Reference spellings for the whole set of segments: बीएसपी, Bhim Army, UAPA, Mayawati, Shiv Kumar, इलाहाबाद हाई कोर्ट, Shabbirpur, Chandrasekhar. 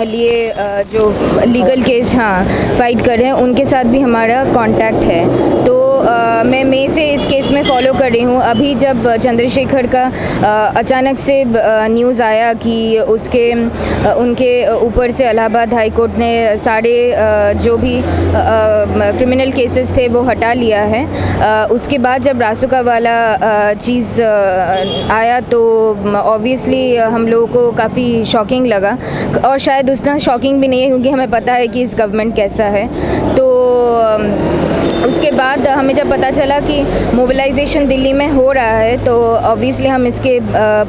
स्थलीय जो legal case fight कर रहे हैं उनके साथ भी हमारा कांटेक्ट है। तो मैं मई से इस केस में फॉलो कर रही हूँ। अभी जब चंद्रशेखर का अचानक से न्यूज़ आया कि उनके ऊपर से इलाहाबाद हाई कोर्ट ने सारे जो भी क्रिमिनल केसेस थे वो हटा लिया है, उसके बाद जब रासुका वाला चीज़ आया तो ऑब्वियसली हम लोगों को काफ़ी शॉकिंग लगा, और शायद उतना शॉकिंग भी नहीं है क्योंकि हमें पता है कि इस गवर्नमेंट कैसा है। तो उसके बाद हमें जब पता चला कि मोबिलाइजेशन दिल्ली में हो रहा है तो ऑब्वियसली हम इसके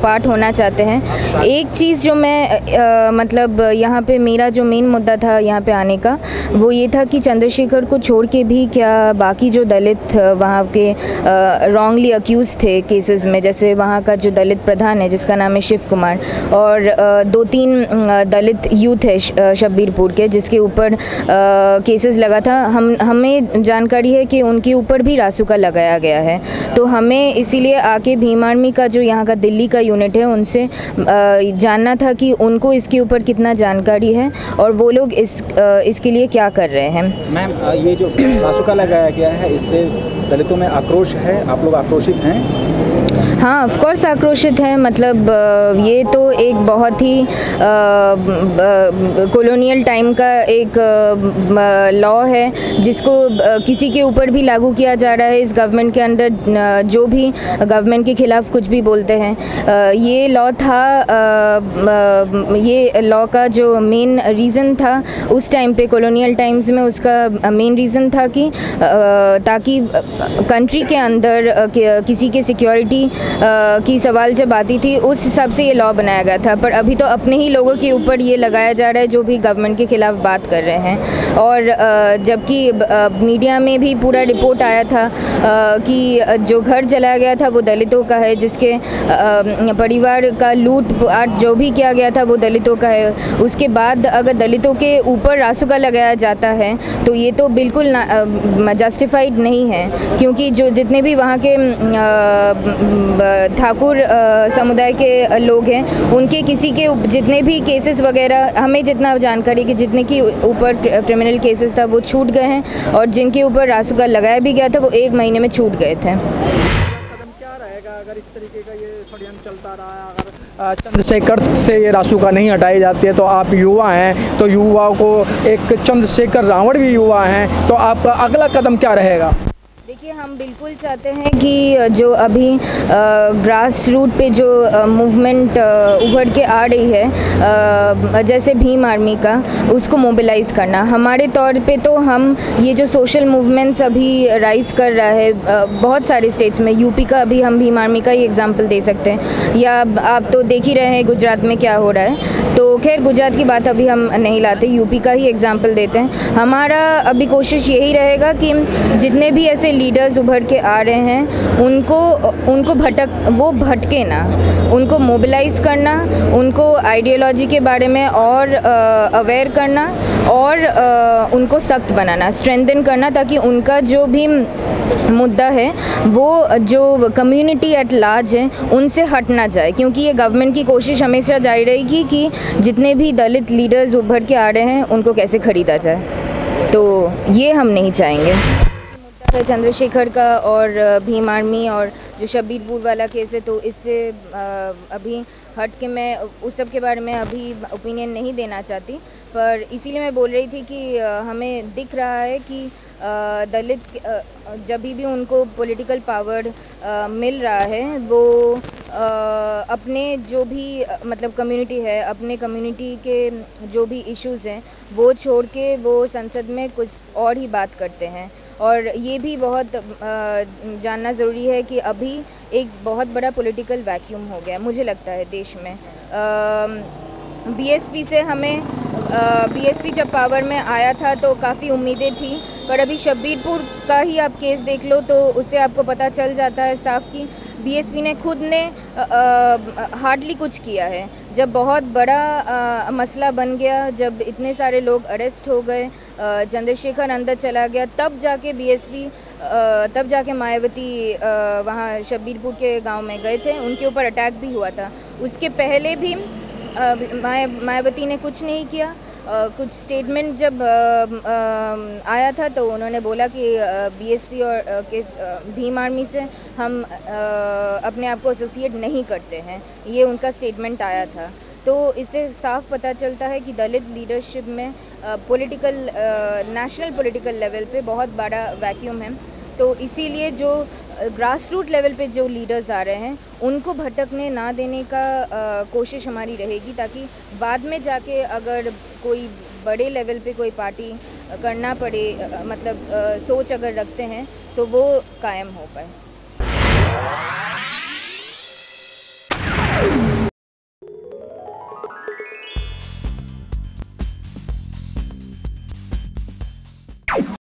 पार्ट होना चाहते हैं। एक चीज़ जो मैं मतलब यहाँ पे मेरा जो मेन मुद्दा था यहाँ पे आने का वो ये था कि चंद्रशेखर को छोड़ के भी क्या बाकी जो दलित वहाँ के रॉन्गली अक्यूज़ थे केसेस में, जैसे वहाँ का जो दलित प्रधान है जिसका नाम है शिव कुमार, और 2-3 दलित यूथ है शब्बीरपुर के जिसके ऊपर केसेस लगा था। हमें जानकारी है कि उनके ऊपर भी रासुका लगाया गया है। तो हमें इसीलिए आके भीम आर्मी का जो यहाँ का दिल्ली का यूनिट है उनसे जानना था कि उनको इसके ऊपर कितना जानकारी है और वो लोग इसके लिए क्या कर रहे हैं। मैम, ये जो रासुका लगाया गया है इससे दलितों में आक्रोश है, आप लोग आक्रोशित हैं? हाँ, ऑफ कोर्स आक्रोशित हैं। मतलब ये तो एक बहुत ही कॉलोनियल टाइम का एक लॉ है जिसको किसी के ऊपर भी लागू किया जा रहा है इस गवर्नमेंट के अंदर। जो भी गवर्नमेंट के ख़िलाफ़ कुछ भी बोलते हैं, ये लॉ था, ये लॉ का जो मेन रीज़न था उस टाइम पे कॉलोनियल टाइम्स में उसका मेन रीज़न था कि ताकि कंट्री के अंदर किसी के सिक्योरिटी की सवाल जब आती थी उस हिसाब से ये लॉ बनाया गया था। पर अभी तो अपने ही लोगों के ऊपर ये लगाया जा रहा है जो भी गवर्नमेंट के ख़िलाफ़ बात कर रहे हैं। और जबकि मीडिया में भी पूरा रिपोर्ट आया था कि जो घर जलाया गया था वो दलितों का है, जिसके परिवार का लूटपाट जो भी किया गया था वो दलितों का है। उसके बाद अगर दलितों के ऊपर रासुका लगाया जाता है तो ये तो बिल्कुल जस्टिफाइड नहीं है, क्योंकि जो जितने भी वहाँ के ठाकुर समुदाय के लोग हैं उनके किसी के जितने भी केसेस वगैरह, हमें जितना जानकारी कि जितने के ऊपर क्रिमिनल केसेस था वो छूट गए हैं, और जिनके ऊपर रासुका लगाया भी गया था वो 1 महीने में छूट गए थे। कदम क्या रहेगा अगर इस तरीके का ये षड्यंत्र चलता रहा, अगर चंद्रशेखर से ये रासुका नहीं हटाई जाती है? तो आप युवा हैं, तो युवाओं को एक चंद्रशेखर रावण भी युवा हैं, तो आपका अगला कदम क्या रहेगा? देखिए, हम बिल्कुल चाहते हैं कि जो अभी ग्रास रूट पे जो मूवमेंट उभर के आ रही है जैसे भीम आर्मी का, उसको मोबिलाइज़ करना। हमारे तौर पे तो हम ये जो सोशल मूवमेंट्स अभी राइज कर रहा है बहुत सारे स्टेट्स में, यूपी का अभी हम भीम आर्मी का ही एग्जांपल दे सकते हैं, या आप तो देख ही रहे हैं गुजरात में क्या हो रहा है। तो खैर गुजरात की बात अभी हम नहीं लाते, यूपी का ही एग्ज़ाम्पल देते हैं। हमारा अभी कोशिश यही रहेगा कि जितने भी ऐसे लीडर्स उभर के आ रहे हैं उनको भटके ना, उनको मोबिलाइज करना, उनको आइडियोलॉजी के बारे में और अवेयर करना, और उनको सख्त बनाना, स्ट्रेंथन करना, ताकि उनका जो भी मुद्दा है वो जो कम्युनिटी एट लार्ज है उनसे हट ना जाए। क्योंकि ये गवर्नमेंट की कोशिश हमेशा जारी रहेगी कि जितने भी दलित लीडर्स उभर के आ रहे हैं उनको कैसे खरीदा जाए, तो ये हम नहीं चाहेंगे। चंद्रशेखर का और भीम आर्मी और जो शब्बीरपुर वाला केस है, तो इससे अभी हट के मैं उस सब के बारे में अभी ओपिनियन नहीं देना चाहती, पर इसीलिए मैं बोल रही थी कि हमें दिख रहा है कि दलित जब भी उनको पॉलिटिकल पावर मिल रहा है वो अपने जो भी मतलब कम्युनिटी है, अपने कम्युनिटी के जो भी इश्यूज़ हैं वो छोड़ के वो संसद में कुछ और ही बात करते हैं। और ये भी बहुत जानना ज़रूरी है कि अभी एक बहुत बड़ा पॉलिटिकल वैक्यूम हो गया मुझे लगता है देश में। बीएसपी से हमें बीएसपी जब पावर में आया था तो काफ़ी उम्मीदें थी, पर अभी शब्बीरपुर का ही आप केस देख लो तो उससे आपको पता चल जाता है साफ कि बीएसपी ने खुद ने हार्डली कुछ किया है। जब बहुत बड़ा मसला बन गया, जब इतने सारे लोग अरेस्ट हो गए, चंद्रशेखर अंदर चला गया, तब जाके बीएसपी तब जाके मायावती वहाँ शब्बीरपुर के गांव में गए थे, उनके ऊपर अटैक भी हुआ था। उसके पहले भी मायावती ने कुछ नहीं किया। कुछ स्टेटमेंट जब आया था तो उन्होंने बोला कि बीएसपी और भीम आर्मी से हम अपने आप को एसोसिएट नहीं करते हैं, ये उनका स्टेटमेंट आया था। तो इससे साफ पता चलता है कि दलित लीडरशिप में पॉलिटिकल नेशनल पॉलिटिकल लेवल पे बहुत बड़ा वैक्यूम है। तो इसीलिए जो ग्रास रूट लेवल पे जो लीडर्स आ रहे हैं उनको भटकने ना देने का कोशिश हमारी रहेगी, ताकि बाद में जाके अगर कोई बड़े लेवल पे कोई पार्टी करना पड़े, मतलब सोच अगर रखते हैं तो वो कायम हो पाए।